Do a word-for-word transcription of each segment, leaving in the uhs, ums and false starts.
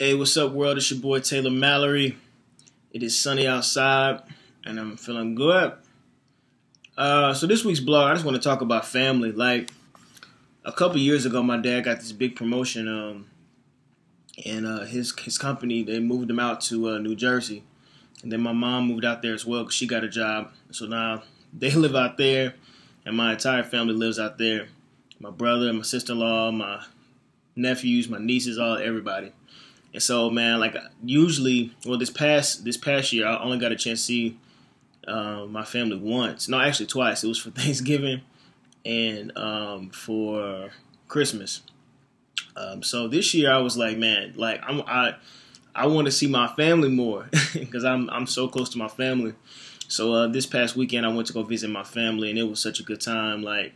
Hey, what's up, world? It's your boy Taylor Mallory. It is sunny outside, and I'm feeling good. Uh, so this week's blog, I just want to talk about family. Like, a couple years ago, my dad got this big promotion, um, and uh, his his company, they moved him out to uh, New Jersey. And then my mom moved out there as well because she got a job. So now they live out there, and my entire family lives out there. My brother, my sister-in-law, my nephews, my nieces, all everybody. And so, man, like usually, well, this past this past year, I only got a chance to see uh, my family once. No, actually twice. It was for Thanksgiving and um, for Christmas. Um, so this year, I was like, man, like I'm, I I want to see my family more because I'm I'm so close to my family. So uh, this past weekend, I went to go visit my family, and it was such a good time. Like,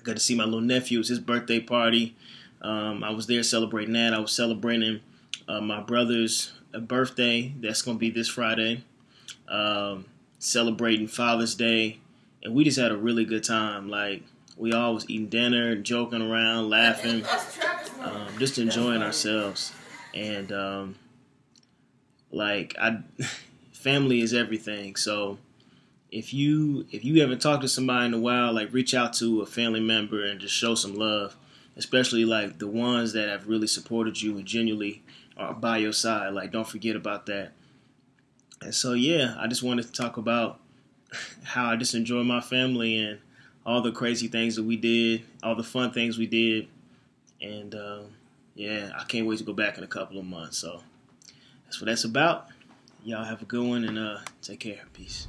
I got to see my little nephew. It was his birthday party. Um, I was there celebrating that. I was celebrating uh, my brother's birthday. That's going to be this Friday. Um, celebrating Father's Day. And we just had a really good time. Like, we all was eating dinner, joking around, laughing, um, just enjoying ourselves. And, um, like, I, family is everything. So if you, if you haven't talked to somebody in a while, like, reach out to a family member and just show some love. Especially like the ones that have really supported you and genuinely are by your side. Like, don't forget about that. And so, yeah, I just wanted to talk about how I just enjoy my family and all the crazy things that we did, all the fun things we did. And, um, yeah, I can't wait to go back in a couple of months. So that's what that's about. Y'all have a good one, and uh, take care. Peace.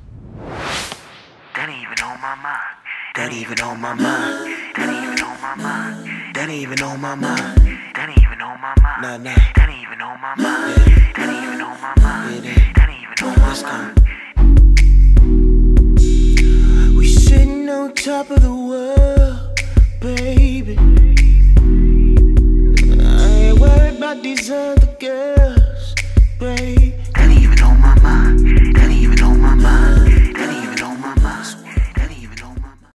That ain't even on my mind. That ain't even on my mind. That ain't even on my mind. That ain't even on my mind. That ain't even on my mind. Nah, nah. That ain't even on my mind. Yeah. That ain't even on my mind. Yeah, that ain't even on my mind. We sitting on top of the world, baby. I ain't worried about these other girls, baby.